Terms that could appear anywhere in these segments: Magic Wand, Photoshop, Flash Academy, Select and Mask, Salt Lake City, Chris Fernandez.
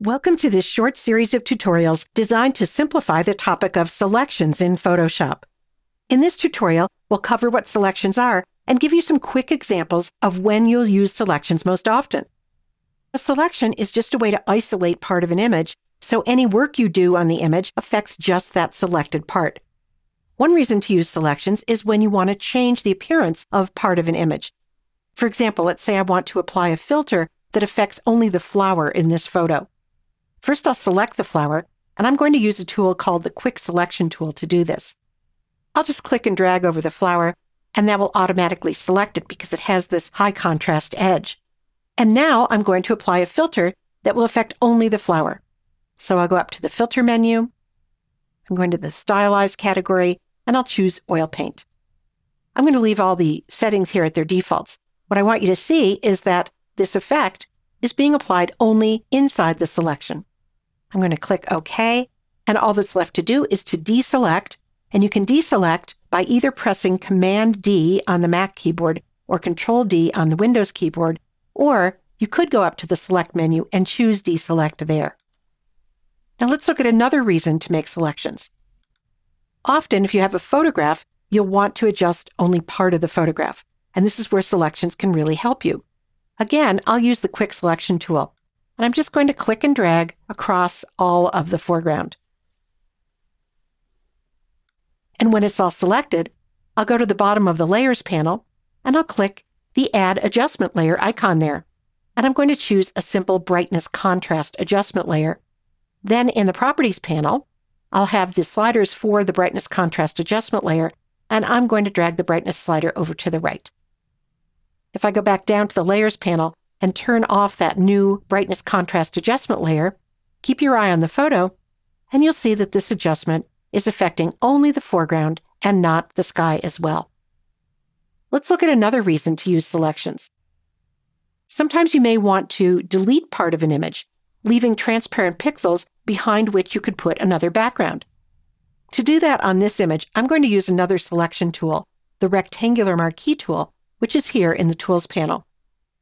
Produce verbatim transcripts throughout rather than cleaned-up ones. Welcome to this short series of tutorials designed to simplify the topic of selections in Photoshop. In this tutorial, we'll cover what selections are and give you some quick examples of when you'll use selections most often. A selection is just a way to isolate part of an image, so any work you do on the image affects just that selected part. One reason to use selections is when you want to change the appearance of part of an image. For example, let's say I want to apply a filter that affects only the flower in this photo. First, I'll select the flower, and I'm going to use a tool called the Quick Selection tool to do this. I'll just click and drag over the flower, and that will automatically select it because it has this high contrast edge. And now I'm going to apply a filter that will affect only the flower. So I'll go up to the Filter menu, I'm going to the Stylize category, and I'll choose Oil Paint. I'm going to leave all the settings here at their defaults. What I want you to see is that this effect is being applied only inside the selection. I'm going to click OK, and all that's left to do is to deselect, and you can deselect by either pressing Command D on the Mac keyboard or Control D on the Windows keyboard, or you could go up to the Select menu and choose Deselect there. Now let's look at another reason to make selections. Often, if you have a photograph, you'll want to adjust only part of the photograph, and this is where selections can really help you. Again, I'll use the Quick Selection tool, and I'm just going to click and drag across all of the foreground. And when it's all selected, I'll go to the bottom of the Layers panel, and I'll click the Add Adjustment Layer icon there. And I'm going to choose a simple Brightness Contrast Adjustment Layer. Then in the Properties panel, I'll have the sliders for the Brightness Contrast Adjustment Layer, and I'm going to drag the brightness slider over to the right. If I go back down to the Layers panel and turn off that new Brightness Contrast Adjustment layer, keep your eye on the photo, and you'll see that this adjustment is affecting only the foreground and not the sky as well. Let's look at another reason to use selections. Sometimes you may want to delete part of an image, leaving transparent pixels behind which you could put another background. To do that on this image, I'm going to use another selection tool, the Rectangular Marquee tool, which is here in the Tools panel.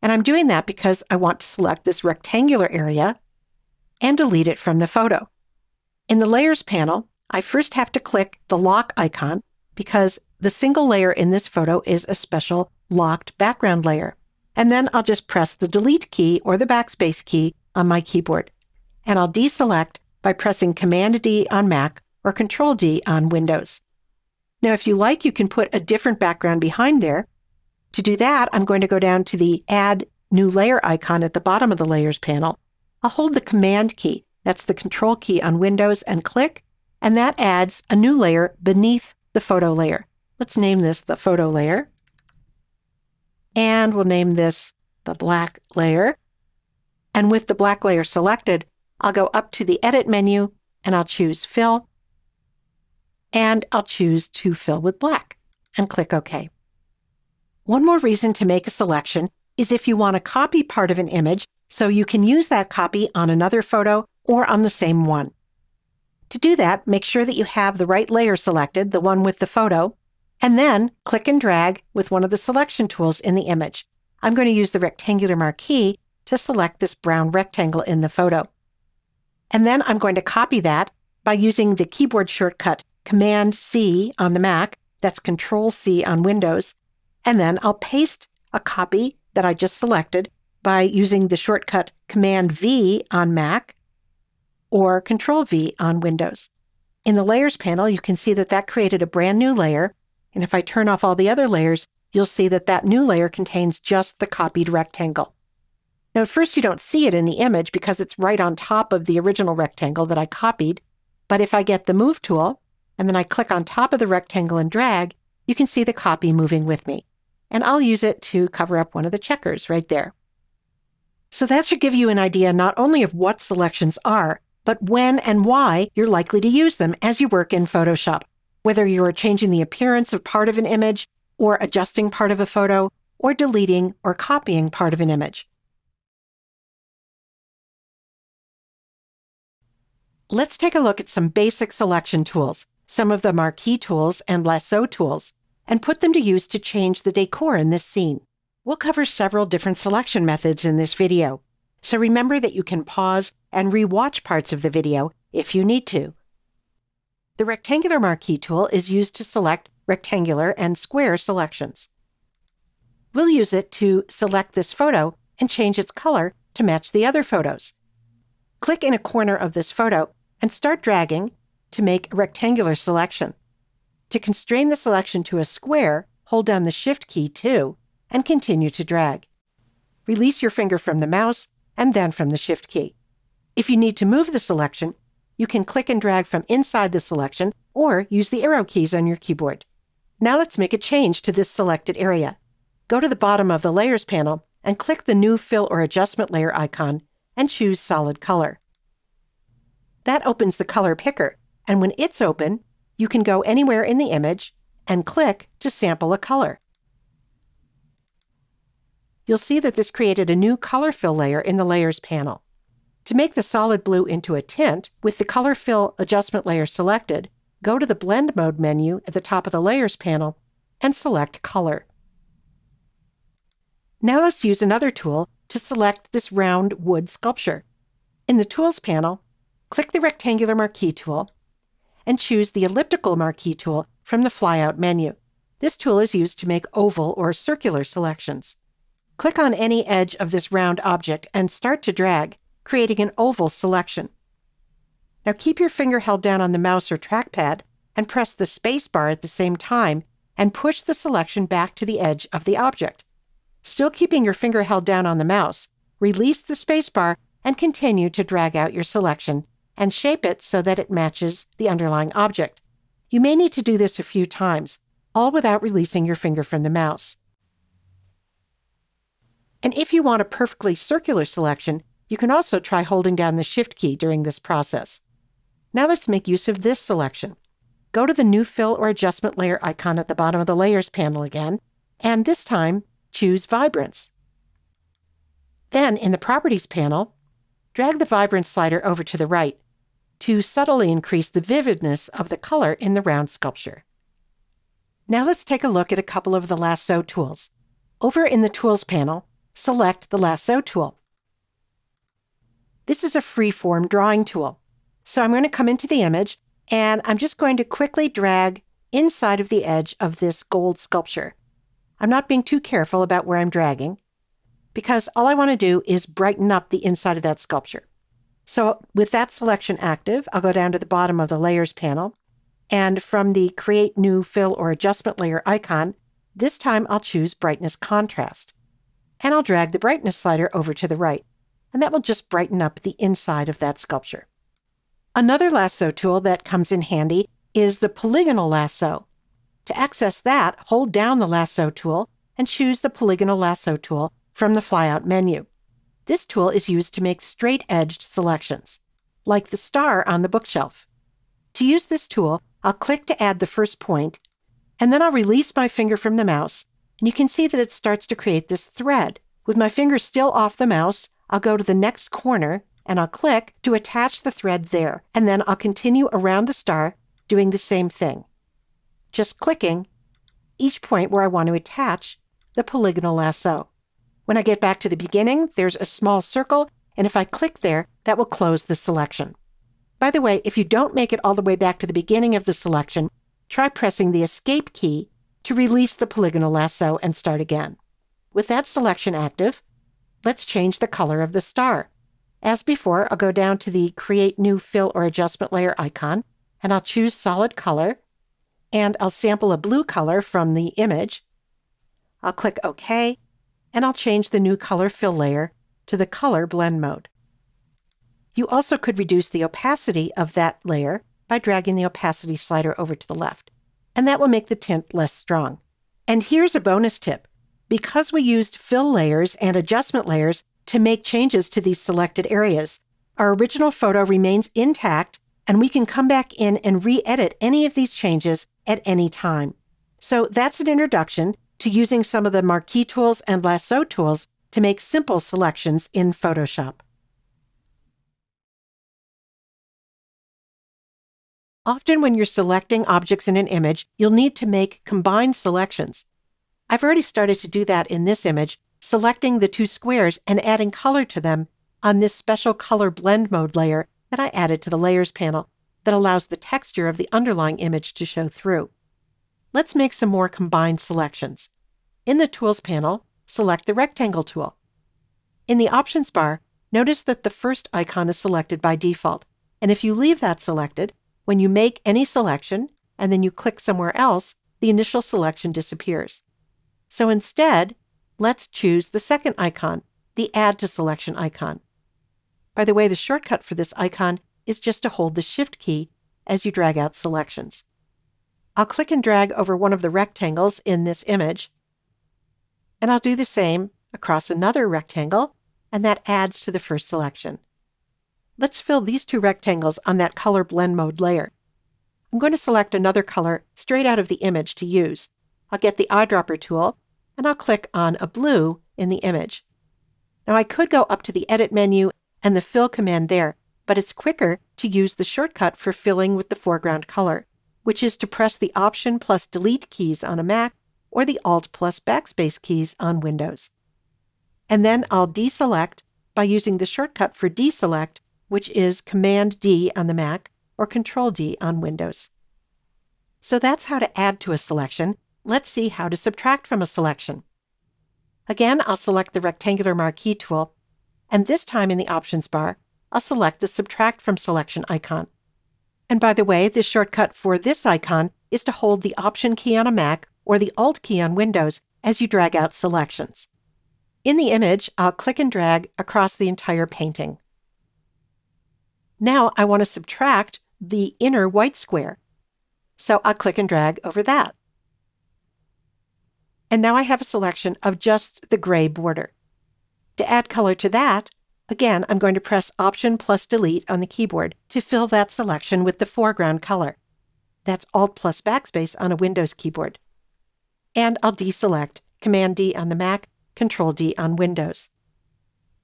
And I'm doing that because I want to select this rectangular area and delete it from the photo. In the Layers panel, I first have to click the Lock icon because the single layer in this photo is a special locked background layer. And then I'll just press the Delete key or the Backspace key on my keyboard. And I'll deselect by pressing Command D on Mac or Control D on Windows. Now, if you like, you can put a different background behind there. To do that, I'm going to go down to the Add New Layer icon at the bottom of the Layers panel. I'll hold the Command key, that's the Control key on Windows, and click, and that adds a new layer beneath the photo layer. Let's name this the photo layer, and we'll name this the black layer. And with the black layer selected, I'll go up to the Edit menu, and I'll choose Fill, and I'll choose to fill with black, and click OK. One more reason to make a selection is if you want to copy part of an image so you can use that copy on another photo or on the same one. To do that, make sure that you have the right layer selected, the one with the photo, and then click and drag with one of the selection tools in the image. I'm going to use the Rectangular Marquee to select this brown rectangle in the photo. And then I'm going to copy that by using the keyboard shortcut Command C on the Mac, that's Control C on Windows, and then I'll paste a copy that I just selected by using the shortcut Command V on Mac or Control V on Windows. In the Layers panel, you can see that that created a brand new layer, and if I turn off all the other layers, you'll see that that new layer contains just the copied rectangle. Now, at first you don't see it in the image because it's right on top of the original rectangle that I copied, but if I get the Move tool, and then I click on top of the rectangle and drag, you can see the copy moving with me. And I'll use it to cover up one of the checkers right there. So that should give you an idea not only of what selections are, but when and why you're likely to use them as you work in Photoshop. Whether you're changing the appearance of part of an image, or adjusting part of a photo, or deleting or copying part of an image. Let's take a look at some basic selection tools. Some of the marquee tools and lasso tools. and put them to use to change the decor in this scene. We'll cover several different selection methods in this video, so remember that you can pause and re-watch parts of the video if you need to. The rectangular marquee tool is used to select rectangular and square selections. We'll use it to select this photo and change its color to match the other photos. Click in a corner of this photo and start dragging to make a rectangular selection. To constrain the selection to a square, hold down the Shift key too, and continue to drag. Release your finger from the mouse and then from the Shift key. If you need to move the selection, you can click and drag from inside the selection or use the arrow keys on your keyboard. Now let's make a change to this selected area. Go to the bottom of the Layers panel and click the new Fill or Adjustment Layer icon and choose Solid Color. That opens the Color Picker, and when it's open, you can go anywhere in the image and click to sample a color. You'll see that this created a new Color Fill layer in the Layers panel. To make the solid blue into a tint, with the Color Fill Adjustment Layer selected, go to the Blend Mode menu at the top of the Layers panel and select Color. Now let's use another tool to select this round wood sculpture. In the Tools panel, click the Rectangular Marquee tool and choose the Elliptical Marquee tool from the flyout menu. This tool is used to make oval or circular selections. Click on any edge of this round object and start to drag, creating an oval selection. Now keep your finger held down on the mouse or trackpad and press the space bar at the same time and push the selection back to the edge of the object. Still keeping your finger held down on the mouse, release the spacebar and continue to drag out your selection and shape it so that it matches the underlying object. You may need to do this a few times, all without releasing your finger from the mouse. And if you want a perfectly circular selection, you can also try holding down the Shift key during this process. Now let's make use of this selection. Go to the new Fill or Adjustment Layer icon at the bottom of the Layers panel again, and this time, choose Vibrance. Then, in the Properties panel, drag the Vibrance slider over to the right to subtly increase the vividness of the color in the round sculpture. Now let's take a look at a couple of the lasso tools. Over in the Tools panel, select the Lasso tool. This is a free-form drawing tool. So I'm going to come into the image, and I'm just going to quickly drag inside of the edge of this gold sculpture. I'm not being too careful about where I'm dragging because all I want to do is brighten up the inside of that sculpture. So with that selection active, I'll go down to the bottom of the Layers panel, and from the Create New Fill or Adjustment Layer icon, this time I'll choose Brightness Contrast. And I'll drag the brightness slider over to the right, and that will just brighten up the inside of that sculpture. Another lasso tool that comes in handy is the polygonal lasso. To access that, hold down the Lasso tool and choose the Polygonal Lasso tool from the flyout menu. This tool is used to make straight-edged selections, like the star on the bookshelf. To use this tool, I'll click to add the first point, and then I'll release my finger from the mouse, and you can see that it starts to create this thread. With my finger still off the mouse, I'll go to the next corner, and I'll click to attach the thread there, and then I'll continue around the star doing the same thing, just clicking each point where I want to attach the polygonal lasso. When I get back to the beginning, there's a small circle, and if I click there, that will close the selection. By the way, if you don't make it all the way back to the beginning of the selection, try pressing the Escape key to release the polygonal lasso and start again. With that selection active, let's change the color of the star. As before, I'll go down to the Create New Fill or Adjustment Layer icon, and I'll choose Solid Color, and I'll sample a blue color from the image. I'll click OK, and I'll change the new Color Fill layer to the Color Blend Mode. You also could reduce the opacity of that layer by dragging the opacity slider over to the left, and that will make the tint less strong. And here's a bonus tip. Because we used fill layers and adjustment layers to make changes to these selected areas, our original photo remains intact, and we can come back in and re-edit any of these changes at any time. So that's an introduction to using some of the marquee tools and lasso tools to make simple selections in Photoshop. Often when you're selecting objects in an image, you'll need to make combined selections. I've already started to do that in this image, selecting the two squares and adding color to them on this special color blend mode layer that I added to the layers panel that allows the texture of the underlying image to show through. Let's make some more combined selections. In the Tools panel, select the Rectangle tool. In the Options bar, notice that the first icon is selected by default, and if you leave that selected, when you make any selection and then you click somewhere else, the initial selection disappears. So instead, let's choose the second icon, the Add to Selection icon. By the way, the shortcut for this icon is just to hold the Shift key as you drag out selections. I'll click and drag over one of the rectangles in this image, and I'll do the same across another rectangle, and that adds to the first selection. Let's fill these two rectangles on that color blend mode layer. I'm going to select another color straight out of the image to use. I'll get the eyedropper tool, and I'll click on a blue in the image. Now I could go up to the Edit menu and the Fill command there, but it's quicker to use the shortcut for filling with the foreground color, which is to press the Option plus Delete keys on a Mac or the Alt plus Backspace keys on Windows. And then I'll deselect by using the shortcut for Deselect, which is Command D on the Mac or Control D on Windows. So that's how to add to a selection. Let's see how to subtract from a selection. Again, I'll select the Rectangular Marquee tool, and this time in the Options bar, I'll select the Subtract from Selection icon. And by the way, the shortcut for this icon is to hold the Option key on a Mac or the Alt key on Windows as you drag out selections. In the image, I'll click and drag across the entire painting. Now I want to subtract the inner white square, so I'll click and drag over that. And now I have a selection of just the gray border. To add color to that, again, I'm going to press Option plus Delete on the keyboard to fill that selection with the foreground color. That's Alt plus Backspace on a Windows keyboard. And I'll deselect, Command D on the Mac, Control D on Windows.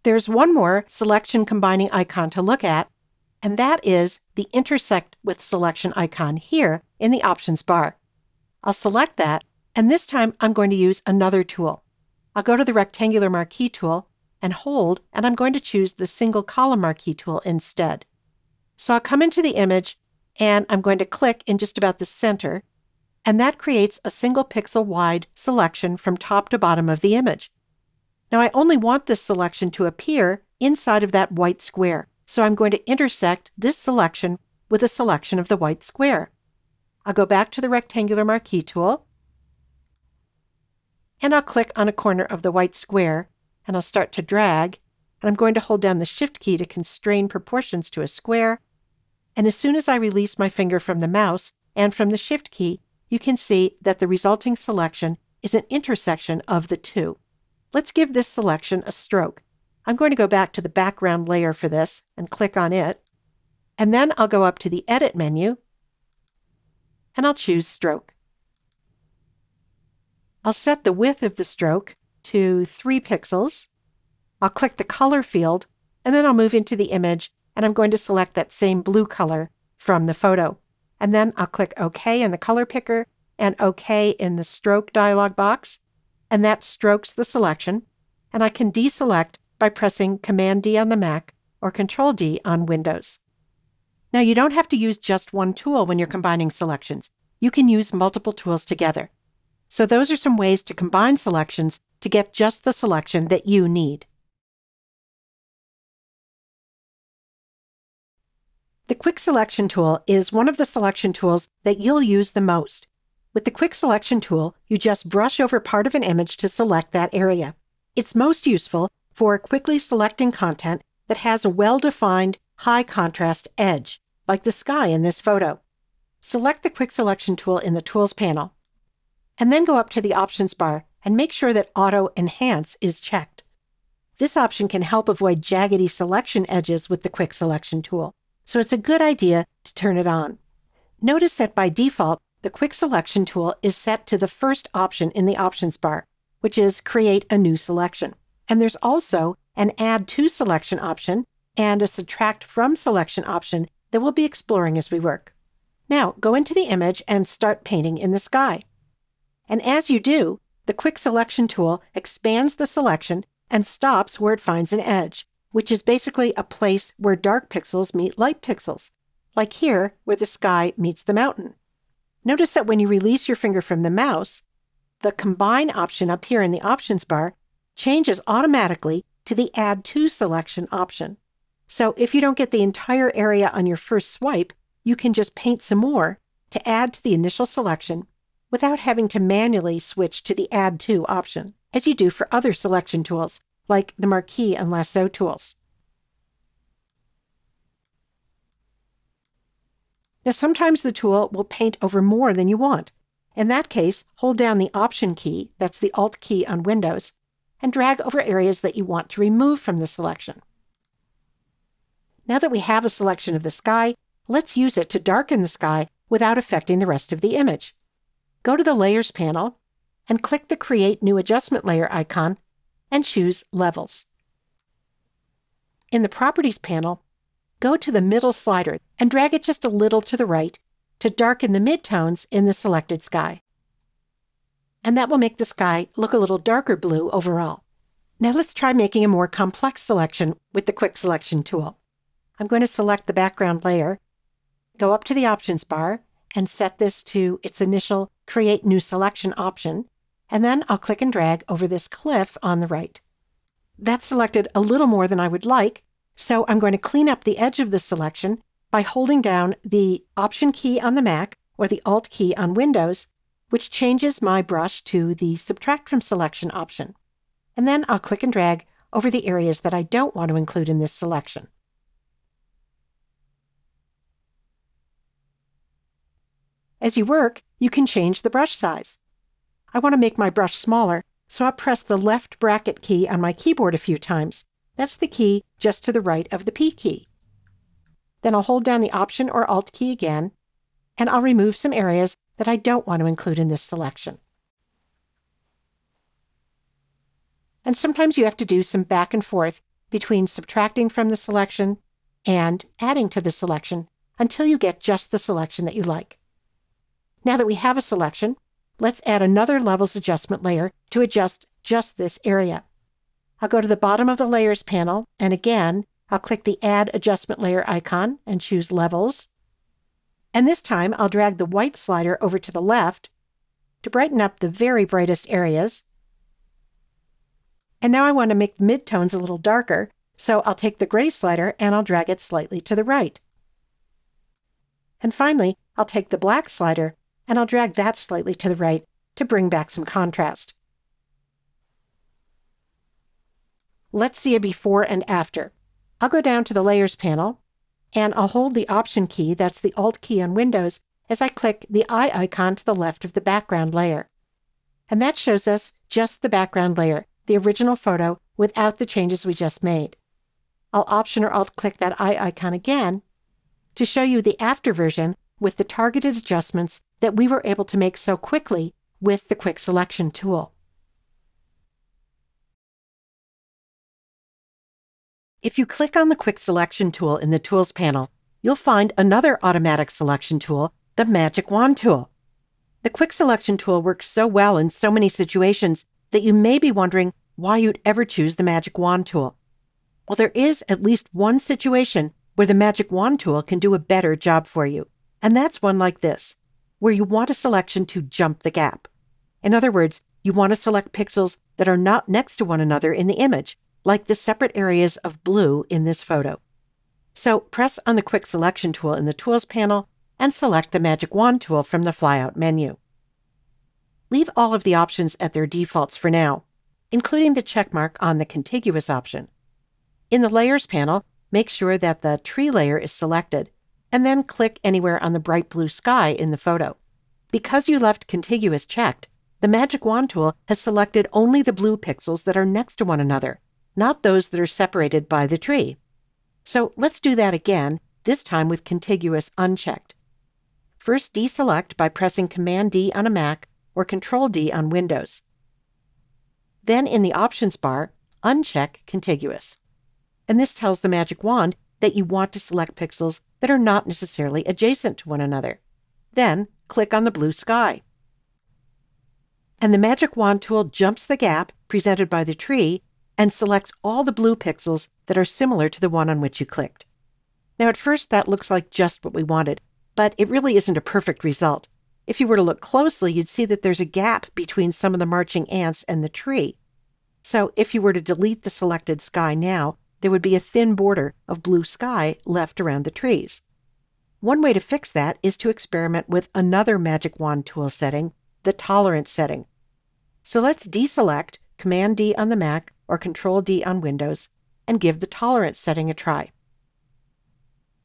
There's one more selection combining icon to look at, and that is the Intersect with Selection icon here in the Options bar. I'll select that, and this time I'm going to use another tool. I'll go to the Rectangular Marquee tool and hold, and I'm going to choose the Single Column Marquee tool instead. So I'll come into the image, and I'm going to click in just about the center, and that creates a single pixel wide selection from top to bottom of the image. Now I only want this selection to appear inside of that white square, so I'm going to intersect this selection with a selection of the white square. I'll go back to the Rectangular Marquee tool, and I'll click on a corner of the white square, and I'll start to drag, and I'm going to hold down the Shift key to constrain proportions to a square, and as soon as I release my finger from the mouse and from the Shift key, you can see that the resulting selection is an intersection of the two. Let's give this selection a stroke. I'm going to go back to the background layer for this and click on it, and then I'll go up to the Edit menu, and I'll choose Stroke. I'll set the width of the stroke to three pixels. I'll click the color field, and then I'll move into the image, and I'm going to select that same blue color from the photo. And then I'll click OK in the color picker and OK in the stroke dialog box, and that strokes the selection, and I can deselect by pressing Command D on the Mac or Control D on Windows. Now you don't have to use just one tool when you're combining selections. You can use multiple tools together. So those are some ways to combine selections to get just the selection that you need. The Quick Selection tool is one of the selection tools that you'll use the most. With the Quick Selection tool, you just brush over part of an image to select that area. It's most useful for quickly selecting content that has a well-defined, high-contrast edge, like the sky in this photo. Select the Quick Selection tool in the Tools panel, and then go up to the Options bar and make sure that Auto Enhance is checked. This option can help avoid jaggedy selection edges with the Quick Selection tool, so it's a good idea to turn it on. Notice that by default, the Quick Selection tool is set to the first option in the Options bar, which is Create a New Selection. And there's also an Add to Selection option and a Subtract from Selection option that we'll be exploring as we work. Now go into the image and start painting in the sky. And as you do, the Quick Selection tool expands the selection and stops where it finds an edge, which is basically a place where dark pixels meet light pixels, like here where the sky meets the mountain. Notice that when you release your finger from the mouse, the Combine option up here in the Options bar changes automatically to the Add to Selection option. So if you don't get the entire area on your first swipe, you can just paint some more to add to the initial selection without having to manually switch to the Add to option, as you do for other selection tools, like the Marquee and Lasso tools. Now, sometimes the tool will paint over more than you want. In that case, hold down the Option key, that's the Alt key on Windows, and drag over areas that you want to remove from the selection. Now that we have a selection of the sky, let's use it to darken the sky without affecting the rest of the image. Go to the Layers panel and click the Create New Adjustment Layer icon and choose Levels. In the Properties panel, go to the middle slider and drag it just a little to the right to darken the midtones in the selected sky. And that will make the sky look a little darker blue overall. Now let's try making a more complex selection with the Quick Selection tool. I'm going to select the background layer, go up to the Options bar, and set this to its initial Create New Selection option, and then I'll click and drag over this cliff on the right. That's selected a little more than I would like, so I'm going to clean up the edge of the selection by holding down the Option key on the Mac or the Alt key on Windows, which changes my brush to the Subtract from Selection option. And then I'll click and drag over the areas that I don't want to include in this selection. As you work, you can change the brush size. I want to make my brush smaller, so I'll press the left bracket key on my keyboard a few times. That's the key just to the right of the P key. Then I'll hold down the Option or Alt key again, and I'll remove some areas that I don't want to include in this selection. And sometimes you have to do some back and forth between subtracting from the selection and adding to the selection until you get just the selection that you like. Now that we have a selection, let's add another Levels adjustment layer to adjust just this area. I'll go to the bottom of the Layers panel, and again, I'll click the Add Adjustment Layer icon and choose Levels. And this time, I'll drag the white slider over to the left to brighten up the very brightest areas. And now I want to make the midtones a little darker, so I'll take the gray slider and I'll drag it slightly to the right. And finally, I'll take the black slider and I'll drag that slightly to the right to bring back some contrast. Let's see a before and after. I'll go down to the Layers panel, and I'll hold the Option key, that's the Alt key on Windows, as I click the eye icon to the left of the background layer. And that shows us just the background layer, the original photo, without the changes we just made. I'll Option or Alt click that eye icon again to show you the after version with the targeted adjustments that we were able to make so quickly with the Quick Selection tool. If you click on the Quick Selection tool in the Tools panel, you'll find another automatic selection tool, the Magic Wand tool. The Quick Selection tool works so well in so many situations that you may be wondering why you'd ever choose the Magic Wand tool. Well, there is at least one situation where the Magic Wand tool can do a better job for you. And that's one like this, where you want a selection to jump the gap. In other words, you want to select pixels that are not next to one another in the image, like the separate areas of blue in this photo. So press on the Quick Selection tool in the Tools panel and select the Magic Wand tool from the flyout menu. Leave all of the options at their defaults for now, including the checkmark on the Contiguous option. In the Layers panel, make sure that the tree layer is selected, and then click anywhere on the bright blue sky in the photo. Because you left Contiguous checked, the Magic Wand tool has selected only the blue pixels that are next to one another, not those that are separated by the tree. So let's do that again, this time with Contiguous unchecked. First, deselect by pressing Command D on a Mac or Control D on Windows. Then in the Options bar, uncheck Contiguous. And this tells the Magic Wand that you want to select pixels that are not necessarily adjacent to one another. Then click on the blue sky. And the Magic Wand tool jumps the gap presented by the tree and selects all the blue pixels that are similar to the one on which you clicked. Now at first that looks like just what we wanted, but it really isn't a perfect result. If you were to look closely, you'd see that there's a gap between some of the marching ants and the tree. So if you were to delete the selected sky now, there would be a thin border of blue sky left around the trees. One way to fix that is to experiment with another Magic Wand tool setting, the tolerance setting. So let's deselect, Command D on the Mac or Control D on Windows, and give the tolerance setting a try.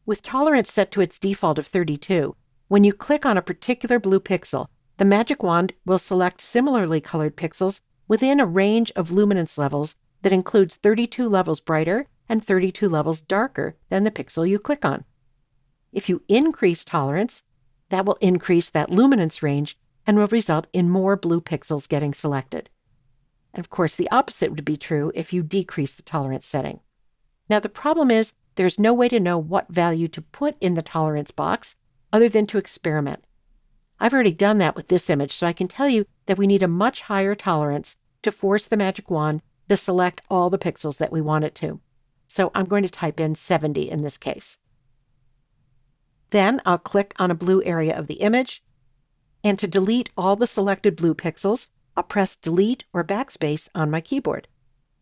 With tolerance set to its default of thirty-two, when you click on a particular blue pixel, the Magic Wand will select similarly colored pixels within a range of luminance levels that includes thirty-two levels brighter and thirty-two levels darker than the pixel you click on. If you increase tolerance, that will increase that luminance range and will result in more blue pixels getting selected. And of course, the opposite would be true if you decrease the tolerance setting. Now, the problem is there's no way to know what value to put in the tolerance box other than to experiment. I've already done that with this image, so I can tell you that we need a much higher tolerance to force the Magic Wand to select all the pixels that we want it to. So I'm going to type in seventy in this case. Then I'll click on a blue area of the image, and to delete all the selected blue pixels, I'll press Delete or Backspace on my keyboard,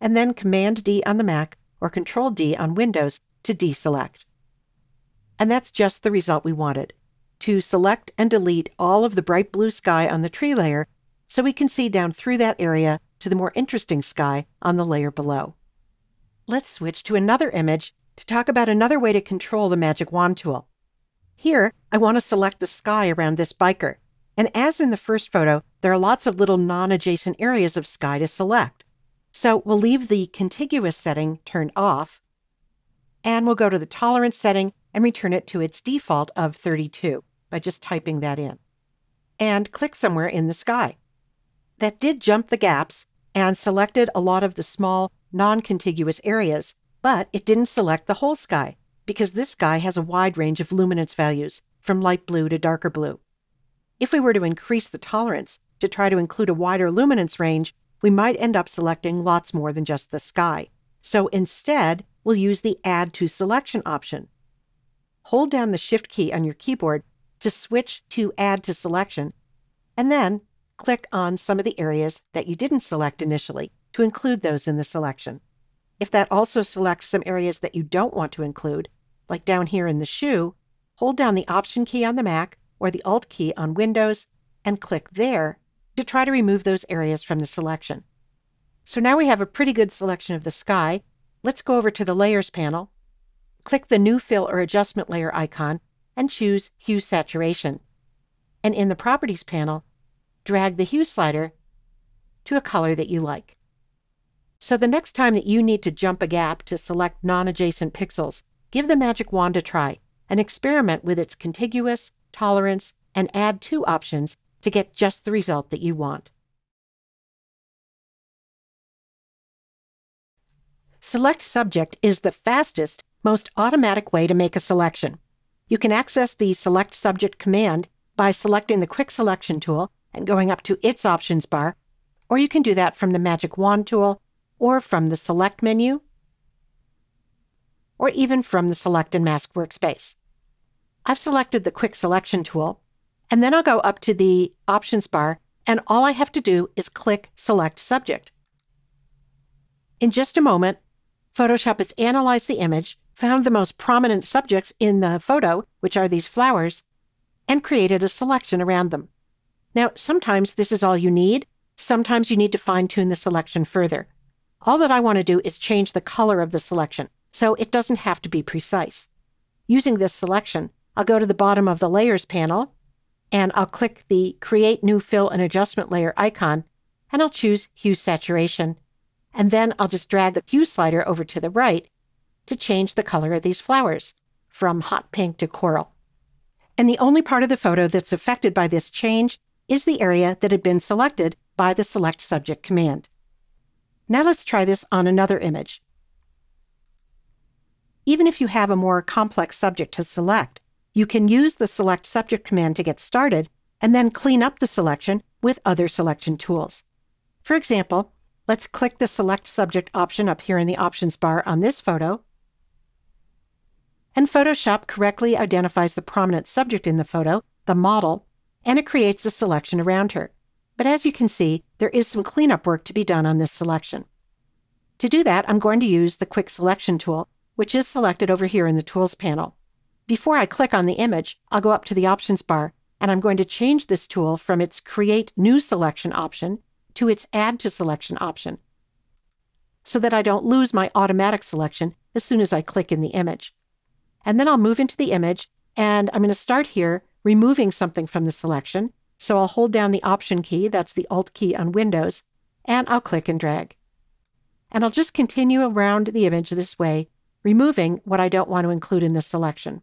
and then Command D on the Mac or Control D on Windows to deselect. And that's just the result we wanted, to select and delete all of the bright blue sky on the tree layer so we can see down through that area to the more interesting sky on the layer below. Let's switch to another image to talk about another way to control the Magic Wand tool. Here, I want to select the sky around this biker. And as in the first photo, there are lots of little non-adjacent areas of sky to select. So we'll leave the contiguous setting turned off, and we'll go to the tolerance setting and return it to its default of thirty-two by just typing that in. And click somewhere in the sky. That did jump the gaps and selected a lot of the small, non-contiguous areas, but it didn't select the whole sky, because this sky has a wide range of luminance values, from light blue to darker blue. If we were to increase the tolerance to try to include a wider luminance range, we might end up selecting lots more than just the sky. So instead, we'll use the Add to Selection option. Hold down the Shift key on your keyboard to switch to Add to Selection, and then click on some of the areas that you didn't select initially to include those in the selection. If that also selects some areas that you don't want to include, like down here in the shoe, hold down the Option key on the Mac or the Alt key on Windows and click there to try to remove those areas from the selection. So now we have a pretty good selection of the sky. Let's go over to the Layers panel, click the New Fill or Adjustment Layer icon, and choose Hue Saturation. And in the Properties panel, drag the hue slider to a color that you like. So the next time that you need to jump a gap to select non-adjacent pixels, give the Magic Wand a try and experiment with its contiguous, tolerance, and add to options to get just the result that you want. Select Subject is the fastest, most automatic way to make a selection. You can access the Select Subject command by selecting the Quick Selection tool and going up to its options bar, or you can do that from the Magic Wand tool, or from the Select menu, or even from the Select and Mask workspace. I've selected the Quick Selection tool, and then I'll go up to the Options bar, and all I have to do is click Select Subject. In just a moment, Photoshop has analyzed the image, found the most prominent subjects in the photo, which are these flowers, and created a selection around them. Now, sometimes this is all you need. Sometimes you need to fine-tune the selection further. All that I want to do is change the color of the selection, so it doesn't have to be precise. Using this selection, I'll go to the bottom of the Layers panel, and I'll click the Create New Fill and Adjustment Layer icon, and I'll choose Hue Saturation, and then I'll just drag the hue slider over to the right to change the color of these flowers, from hot pink to coral. And the only part of the photo that's affected by this change is the area that had been selected by the Select Subject command. Now let's try this on another image. Even if you have a more complex subject to select, You can use the Select Subject command to get started and then clean up the selection with other selection tools. For example, let's click the Select Subject option up here in the options bar on this photo. And Photoshop correctly identifies the prominent subject in the photo, the model, and it creates a selection around her. But as you can see, there is some cleanup work to be done on this selection. To do that, I'm going to use the Quick Selection tool, which is selected over here in the Tools panel. Before I click on the image, I'll go up to the Options bar, and I'm going to change this tool from its Create New Selection option to its Add to Selection option, so that I don't lose my automatic selection as soon as I click in the image. And then I'll move into the image, and I'm going to start here removing something from the selection. So I'll hold down the Option key, that's the Alt key on Windows, and I'll click and drag. And I'll just continue around the image this way, removing what I don't want to include in this selection.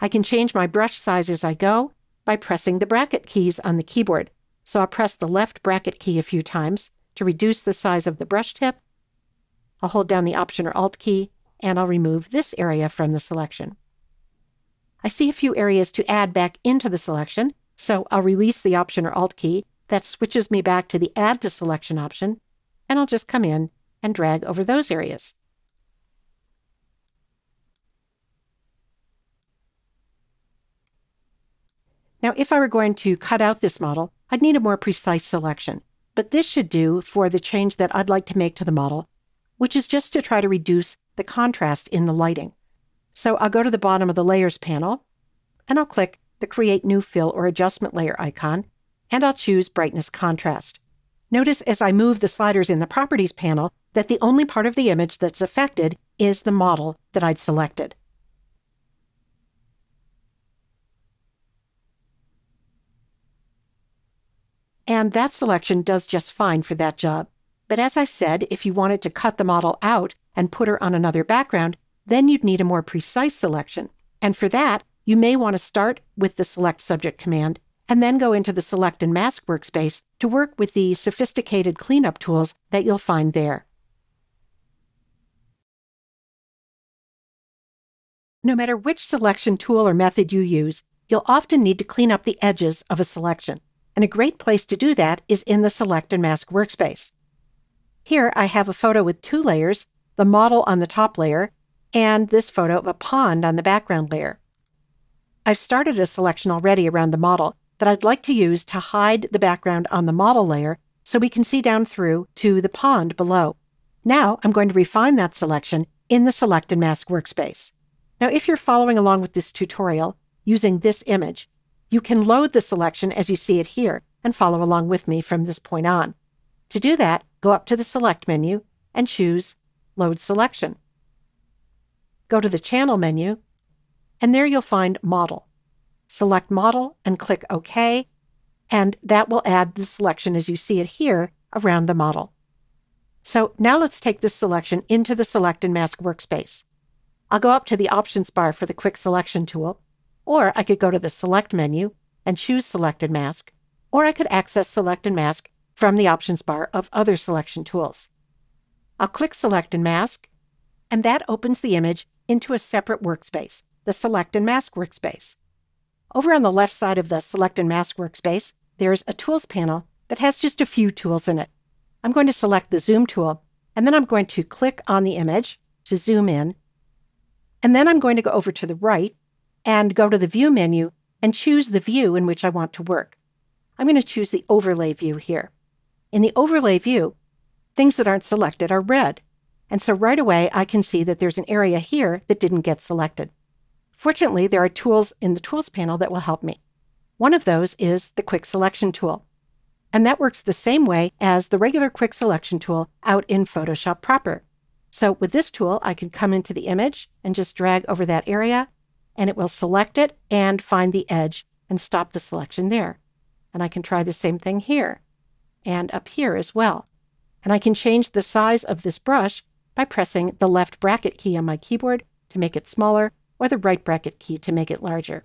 I can change my brush size as I go by pressing the bracket keys on the keyboard. So I'll press the left bracket key a few times to reduce the size of the brush tip. I'll hold down the Option or Alt key, and I'll remove this area from the selection. I see a few areas to add back into the selection, so I'll release the Option or Alt key. That switches me back to the Add to Selection option, and I'll just come in and drag over those areas. Now, if I were going to cut out this model, I'd need a more precise selection, but this should do for the change that I'd like to make to the model, which is just to try to reduce the contrast in the lighting. So I'll go to the bottom of the Layers panel, and I'll click the Create New Fill or Adjustment Layer icon, and I'll choose Brightness Contrast. Notice as I move the sliders in the Properties panel that the only part of the image that's affected is the model that I'd selected. And that selection does just fine for that job. But as I said, if you wanted to cut the model out and put her on another background, then you'd need a more precise selection. And for that, you may want to start with the Select Subject command and then go into the Select and Mask workspace to work with the sophisticated cleanup tools that you'll find there. No matter which selection tool or method you use, you'll often need to clean up the edges of a selection. And a great place to do that is in the Select and Mask workspace. Here I have a photo with two layers, the model on the top layer, and this photo of a pond on the background layer. I've started a selection already around the model that I'd like to use to hide the background on the model layer so we can see down through to the pond below. Now I'm going to refine that selection in the Select and Mask workspace. Now if you're following along with this tutorial using this image, you can load the selection as you see it here and follow along with me from this point on. To do that, go up to the Select menu and choose Load Selection. Go to the Channel menu, and there you'll find Model. Select Model and click OK, and that will add the selection as you see it here around the model. So now let's take this selection into the Select and Mask workspace. I'll go up to the Options bar for the Quick Selection tool, or I could go to the Select menu and choose Select and Mask, or I could access Select and Mask from the Options bar of other selection tools. I'll click Select and Mask, and that opens the image into a separate workspace, the Select and Mask workspace. Over on the left side of the Select and Mask workspace, there's a Tools panel that has just a few tools in it. I'm going to select the Zoom tool, and then I'm going to click on the image to zoom in, and then I'm going to go over to the right and go to the View menu and choose the view in which I want to work. I'm going to choose the Overlay view here. In the overlay view, things that aren't selected are red, and so right away I can see that there's an area here that didn't get selected. Fortunately, there are tools in the Tools panel that will help me. One of those is the Quick Selection tool, and that works the same way as the regular Quick Selection tool out in Photoshop proper. So with this tool, I can come into the image and just drag over that area, and it will select it and find the edge and stop the selection there. And I can try the same thing here and up here as well. And I can change the size of this brush by pressing the left bracket key on my keyboard to make it smaller or the right bracket key to make it larger.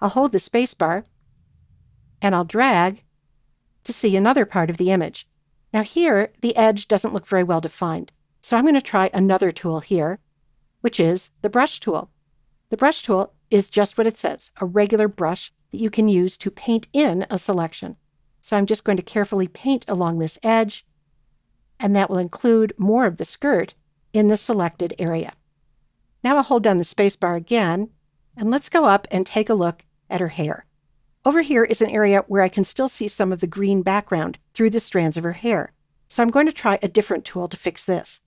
I'll hold the space bar and I'll drag to see another part of the image. Now here, the edge doesn't look very well defined, So I'm going to try another tool here, which is the brush tool. The brush tool is just what it says, a regular brush that you can use to paint in a selection. So I'm just going to carefully paint along this edge, and that will include more of the skirt in the selected area. Now I'll hold down the spacebar again, and let's go up and take a look at her hair. Over here is an area where I can still see some of the green background through the strands of her hair. So I'm going to try a different tool to fix this.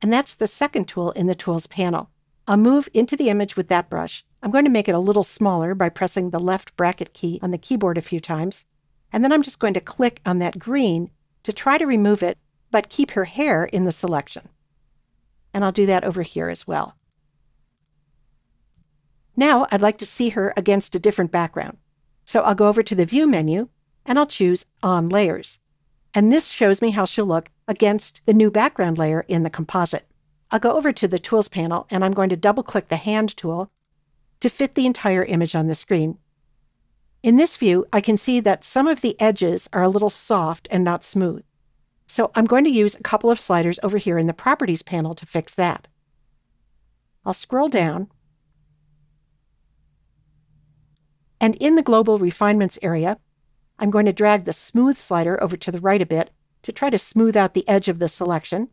And that's the second tool in the Tools panel. I'll move into the image with that brush. I'm going to make it a little smaller by pressing the left bracket key on the keyboard a few times. And then I'm just going to click on that green to try to remove it, but keep her hair in the selection. And I'll do that over here as well. Now I'd like to see her against a different background. So I'll go over to the View menu, and I'll choose On Layers. And this shows me how she'll look against the new background layer in the composite. I'll go over to the Tools panel, and I'm going to double-click the Hand tool to fit the entire image on the screen. In this view, I can see that some of the edges are a little soft and not smooth. So I'm going to use a couple of sliders over here in the Properties panel to fix that. I'll scroll down, and in the Global Refinements area, I'm going to drag the Smooth slider over to the right a bit to try to smooth out the edge of the selection,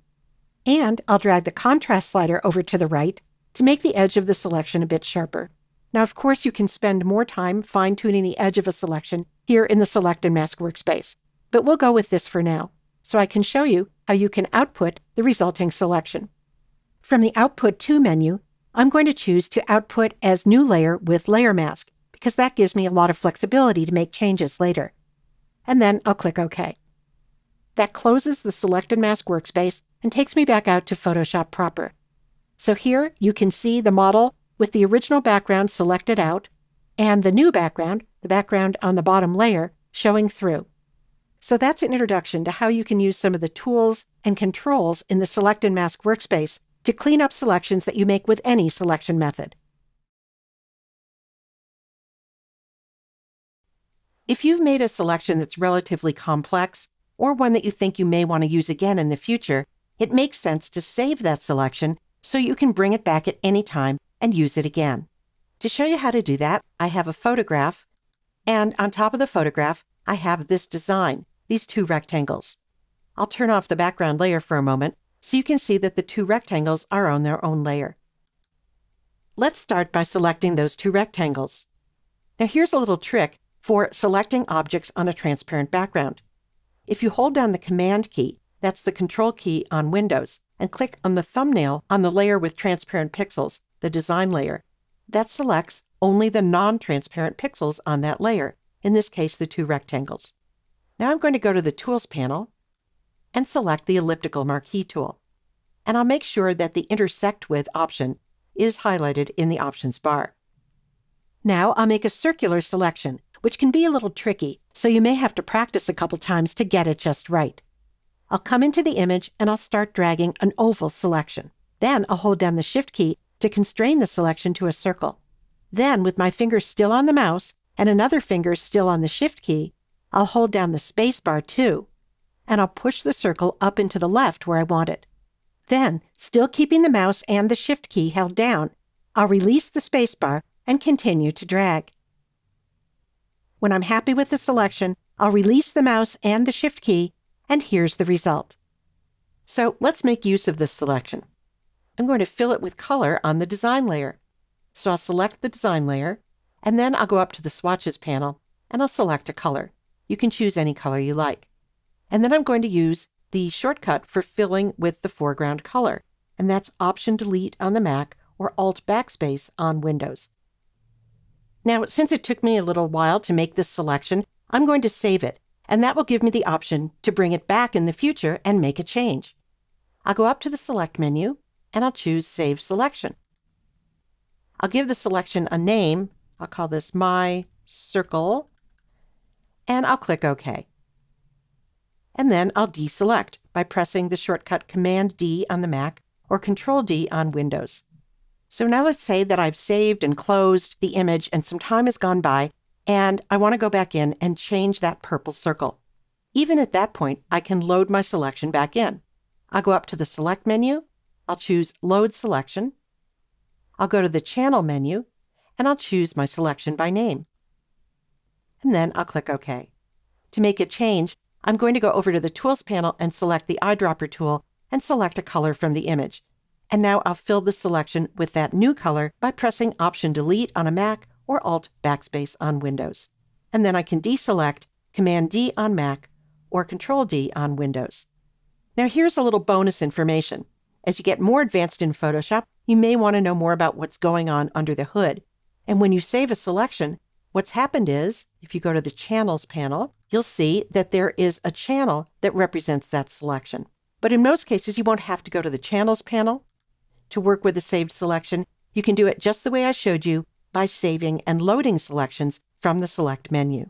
and I'll drag the Contrast slider over to the right to make the edge of the selection a bit sharper. Now, of course, you can spend more time fine-tuning the edge of a selection here in the Select and Mask workspace, but we'll go with this for now, so I can show you how you can output the resulting selection. From the Output To menu, I'm going to choose to output as New Layer with Layer Mask, because that gives me a lot of flexibility to make changes later. And then I'll click OK. That closes the Select and Mask workspace and takes me back out to Photoshop proper. So here you can see the model with the original background selected out and the new background, the background on the bottom layer, showing through. So that's an introduction to how you can use some of the tools and controls in the Select and Mask workspace to clean up selections that you make with any selection method. If you've made a selection that's relatively complex, or one that you think you may want to use again in the future, it makes sense to save that selection so you can bring it back at any time and use it again. To show you how to do that, I have a photograph, and on top of the photograph, I have this design, these two rectangles. I'll turn off the background layer for a moment so you can see that the two rectangles are on their own layer. Let's start by selecting those two rectangles. Now here's a little trick for selecting objects on a transparent background. If you hold down the Command key, that's the Control key on Windows, and click on the thumbnail on the layer with transparent pixels, the design layer, that selects only the non-transparent pixels on that layer, in this case the two rectangles. Now I'm going to go to the Tools panel and select the Elliptical Marquee tool. And I'll make sure that the Intersect With option is highlighted in the Options bar. Now I'll make a circular selection, which can be a little tricky, so you may have to practice a couple times to get it just right. I'll come into the image and I'll start dragging an oval selection. Then I'll hold down the Shift key to constrain the selection to a circle. Then, with my finger still on the mouse and another finger still on the Shift key, I'll hold down the spacebar too, and I'll push the circle up and to the left where I want it. Then, still keeping the mouse and the Shift key held down, I'll release the spacebar and continue to drag. When I'm happy with the selection, I'll release the mouse and the Shift key, and here's the result. So let's make use of this selection. I'm going to fill it with color on the design layer. So I'll select the design layer, and then I'll go up to the Swatches panel, and I'll select a color. You can choose any color you like. And then I'm going to use the shortcut for filling with the foreground color, and that's Option Delete on the Mac or Alt Backspace on Windows. Now, since it took me a little while to make this selection, I'm going to save it, and that will give me the option to bring it back in the future and make a change. I'll go up to the Select menu, and I'll choose Save Selection. I'll give the selection a name. I'll call this My Circle, and I'll click OK. And then I'll deselect by pressing the shortcut Command D on the Mac or Control D on Windows. So now let's say that I've saved and closed the image and some time has gone by, and I want to go back in and change that purple circle. Even at that point, I can load my selection back in. I'll go up to the Select menu. I'll choose Load Selection. I'll go to the Channel menu, and I'll choose my selection by name. And then I'll click OK. To make a change, I'm going to go over to the Tools panel and select the Eyedropper tool and select a color from the image. And now I'll fill the selection with that new color by pressing Option Delete on a Mac or Alt Backspace on Windows. And then I can deselect Command D on Mac or Control D on Windows. Now here's a little bonus information. As you get more advanced in Photoshop, you may want to know more about what's going on under the hood. And when you save a selection, what's happened is, if you go to the Channels panel, you'll see that there is a channel that represents that selection. But in most cases, you won't have to go to the Channels panel to work with a saved selection. You can do it just the way I showed you by saving and loading selections from the Select menu.